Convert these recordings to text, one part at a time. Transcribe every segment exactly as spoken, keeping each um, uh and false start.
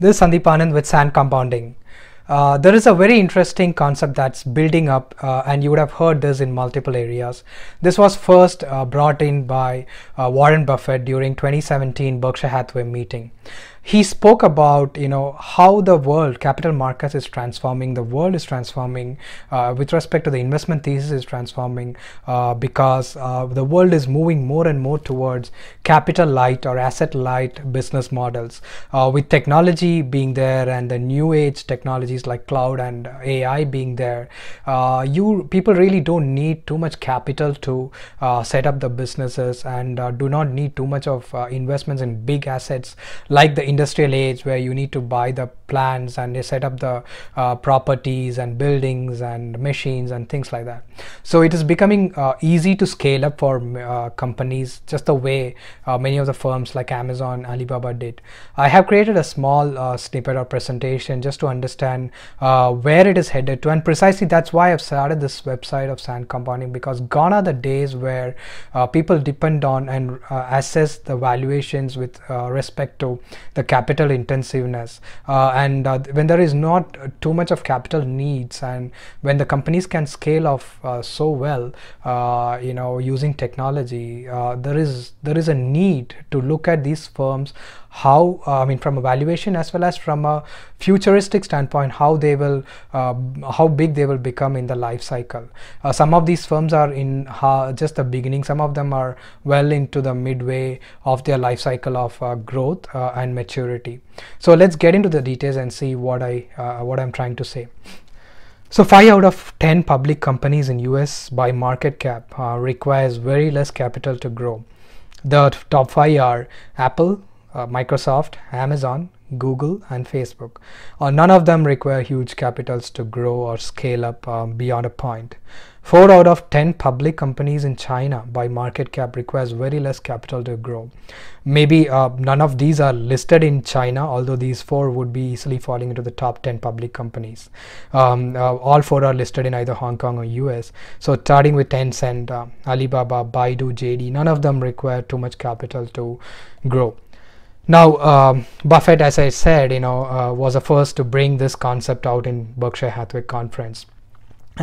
This is Sandeep Anand with Sand Compounding. Uh, there is a very interesting concept that's building up, uh, and you would have heard this in multiple areas. This was first uh, brought in by uh, Warren Buffett during twenty seventeen Berkshire Hathaway meeting. He spoke about, you know, how the world, capital markets is transforming, the world is transforming uh, with respect to the investment thesis is transforming uh, because uh, the world is moving more and more towards capital light or asset light business models, uh, with technology being there and the new age technologies like cloud and A I being there. Uh, you people really don't need too much capital to uh, set up the businesses, and uh, do not need too much of uh, investments in big assets like the industrial age, where you need to buy the plants and they set up the uh, properties and buildings and machines and things like that. So it is becoming uh, easy to scale up for uh, companies, just the way uh, many of the firms like Amazon, Alibaba did. I have created a small uh, snippet or presentation just to understand uh, where it is headed to, and precisely that's why I've started this website of Sand Compounding, because gone are the days where uh, people depend on and uh, assess the valuations with uh, respect to the capital intensiveness, uh, and uh, when there is not too much of capital needs, and when the companies can scale off uh, so well, uh, you know, using technology, uh, there is there is a need to look at these firms, how uh, I mean, from a valuation as well as from a futuristic standpoint, how they will uh, how big they will become in the life cycle. Uh, some of these firms are in uh, just the beginning, some of them are well into the midway of their life cycle of uh, growth uh, and maturity. So let's get into the details and see what I uh, what I'm trying to say. So five out of ten public companies in U S by market cap uh, requires very less capital to grow. The top five are Apple, Uh, Microsoft, Amazon, Google, and Facebook. Uh, none of them require huge capitals to grow or scale up um, beyond a point. four out of ten public companies in China by market cap requires very less capital to grow. Maybe uh, none of these are listed in China, although these four would be easily falling into the top ten public companies. Um, uh, all four are listed in either Hong Kong or U S. So starting with Tencent, uh, Alibaba, Baidu, J D, none of them require too much capital to grow. Now, um, Buffett, as I said, you know, uh, was the first to bring this concept out in Berkshire Hathaway conference.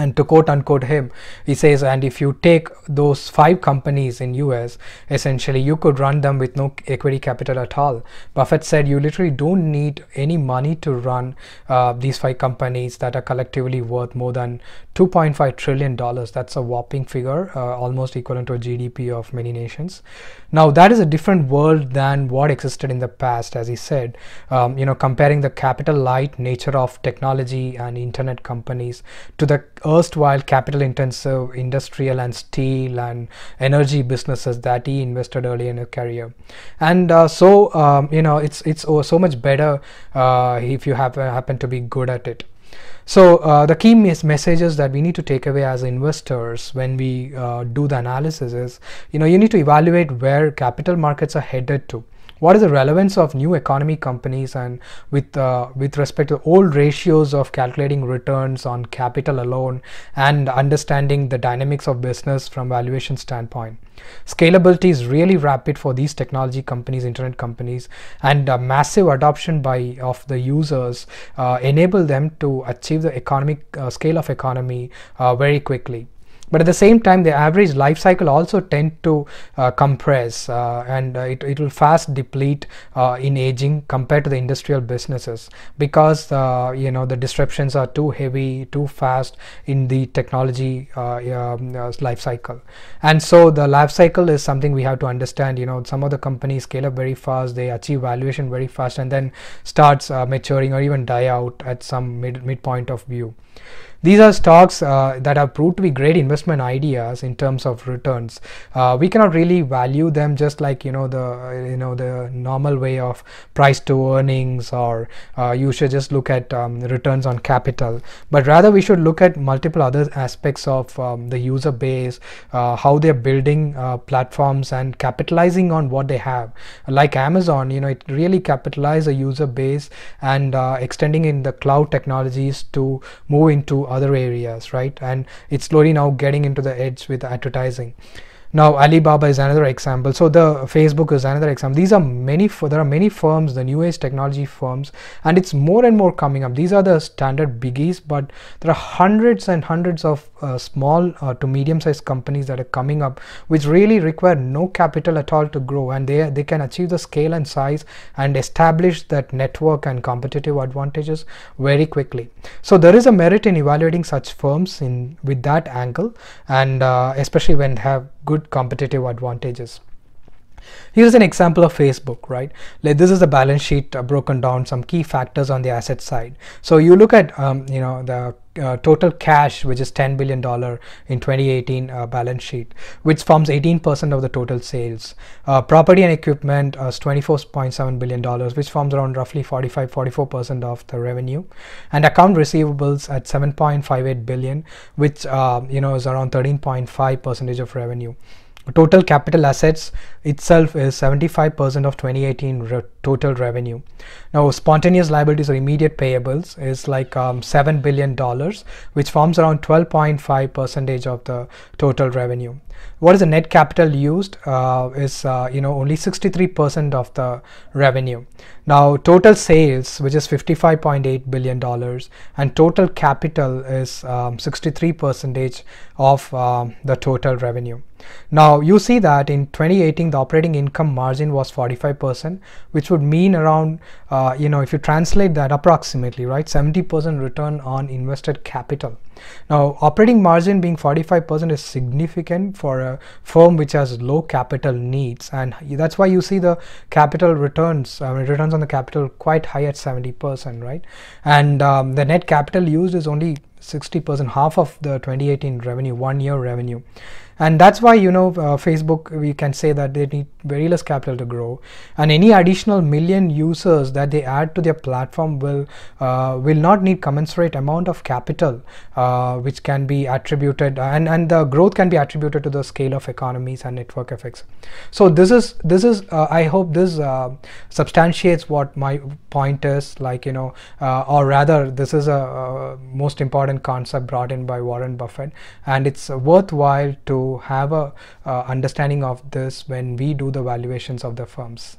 And to quote unquote him, he says, and if you take those five companies in U S, essentially you could run them with no equity capital at all. Buffett said you literally don't need any money to run uh, these five companies that are collectively worth more than two point five trillion dollars. That's a whopping figure, uh, almost equivalent to a G D P of many nations. Now that is a different world than what existed in the past, as he said, um, you know, comparing the capital light nature of technology and internet companies to the erstwhile capital intensive industrial and steel and energy businesses that he invested early in his career. And uh, so um, you know, it's it's oh, so much better uh, if you have, happen to be good at it. So uh, the key mes messages that we need to take away as investors when we uh, do the analysis is, you know, you need to evaluate where capital markets are headed to. What is the relevance of new economy companies, and with uh, with respect to old ratios of calculating returns on capital alone, and understanding the dynamics of business from valuation standpoint. Scalability is really rapid for these technology companies, internet companies, and uh, massive adoption by of the users uh, enable them to achieve the economic uh, scale of economy uh, very quickly. But at the same time, the average life cycle also tend to uh, compress, uh, and uh, it, it will fast deplete uh, in aging compared to the industrial businesses, because uh, you know, the disruptions are too heavy, too fast in the technology uh, um, uh, life cycle. And so the life cycle is something we have to understand. You know, some of the companies scale up very fast, they achieve valuation very fast, and then starts uh, maturing or even die out at some mid midpoint of view. These are stocks uh, that have proved to be great investment ideas in terms of returns. Uh, we cannot really value them just like, you know, the you know the normal way of price to earnings, or uh, you should just look at um, returns on capital. But rather we should look at multiple other aspects of um, the user base, uh, how they're building uh, platforms and capitalizing on what they have. Like Amazon, you know, it really capitalized the user base and uh, extending in the cloud technologies to move into other areas, right? And it's slowly now getting into the edge with advertising. Now Alibaba is another example. So the Facebook is another example. These are many, there are many firms, the new age technology firms, and it's more and more coming up. These are the standard biggies, but there are hundreds and hundreds of uh, small uh, to medium-sized companies that are coming up, which really require no capital at all to grow, and they they can achieve the scale and size and establish that network and competitive advantages very quickly. So there is a merit in evaluating such firms in with that angle, and uh, especially when they have good competitive advantages. Here's an example of Facebook, right? Like, this is the balance sheet uh, broken down, some key factors on the asset side. So you look at um, you know, the Uh, total cash, which is ten billion dollars in twenty eighteen uh, balance sheet, which forms eighteen percent of the total sales. Uh, property and equipment is twenty-four point seven billion dollars, which forms around roughly forty-five to forty-four percent of the revenue. And account receivables at seven point five eight billion dollars, which uh, you know, is around thirteen point five percent of revenue. Total capital assets itself is seventy-five percent of twenty eighteen re total revenue. Now spontaneous liabilities or immediate payables is like um, seven billion dollars, which forms around twelve point five percent of the total revenue. What is the net capital used uh, is uh, you know, only sixty-three percent of the revenue. Now total sales, which is fifty-five point eight billion dollars, and total capital is um, sixty-three percent of um, the total revenue. Now you see that in twenty eighteen the operating income margin was forty-five percent, which would mean around uh, you know, if you translate that, approximately, right, seventy percent return on invested capital. Now operating margin being forty-five percent is significant for a firm which has low capital needs, and that's why you see the capital returns, I mean, returns on the capital quite high at seventy percent, right? And um, the net capital used is only sixty percent, half of the twenty eighteen revenue, one year revenue. And that's why, you know, uh, Facebook, we can say that they need very less capital to grow, and any additional million users that they add to their platform will uh, will not need commensurate amount of capital, uh, which can be attributed, and and the growth can be attributed to the scale of economies and network effects. So this is this is uh, I hope this uh, substantiates what my point is, like, you know, uh, or rather this is a, a most important concept brought in by Warren Buffett, and it's worthwhile to have a uh, understanding of this when we do the valuations of the firms.